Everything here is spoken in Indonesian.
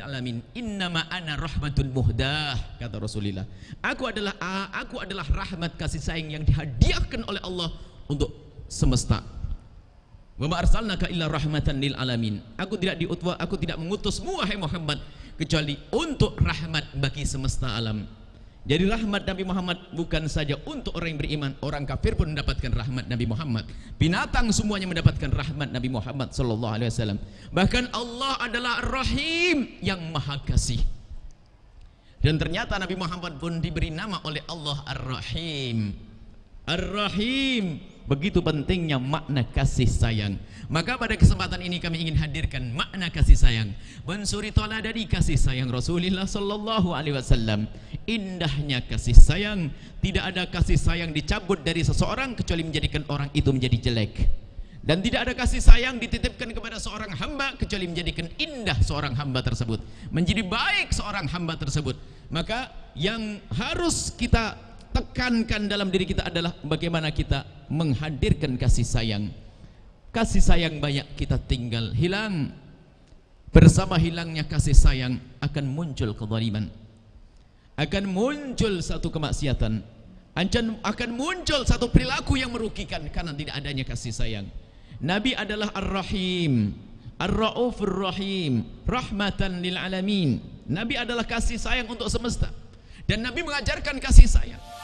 lil alamin. Innama ana rahmatun muhdah, kata Rasulullah. Aku adalah rahmat kasih sayang yang dihadiahkan oleh Allah untuk semesta. Wa ma arsalnaka illa rahmatan lil alamin. Aku tidak mengutusmu wahai Muhammad kecuali untuk rahmat bagi semesta alam. Jadi rahmat Nabi Muhammad bukan saja untuk orang yang beriman, orang kafir pun mendapatkan rahmat Nabi Muhammad. Binatang semuanya mendapatkan rahmat Nabi Muhammad Shallallahu Alaihi Wasallam. Bahkan Allah adalah Ar-Rahim yang maha kasih. Dan ternyata Nabi Muhammad pun diberi nama oleh Allah Ar-Rahim. Ar-Rahim, begitu pentingnya makna kasih sayang. Maka pada kesempatan ini kami ingin hadirkan makna kasih sayang. Mensuri tolak dari kasih sayang Rasulullah Shallallahu Alaihi Wasallam. Indahnya kasih sayang, tidak ada kasih sayang dicabut dari seseorang kecuali menjadikan orang itu menjadi jelek, dan tidak ada kasih sayang dititipkan kepada seorang hamba kecuali menjadikan indah seorang hamba tersebut, menjadi baik seorang hamba tersebut. Maka yang harus kita tekankan dalam diri kita adalah bagaimana kita menghadirkan kasih sayang. Kasih sayang banyak kita tinggal hilang. Bersama hilangnya kasih sayang akan muncul kezaliman, akan muncul satu kemaksiatan, akan muncul satu perilaku yang merugikan karena tidak adanya kasih sayang. Nabi adalah Ar-Rahim, Ar-Ra'uf Ar-Rahim, rahmatan lil alamin. Nabi adalah kasih sayang untuk semesta, dan Nabi mengajarkan kasih sayang.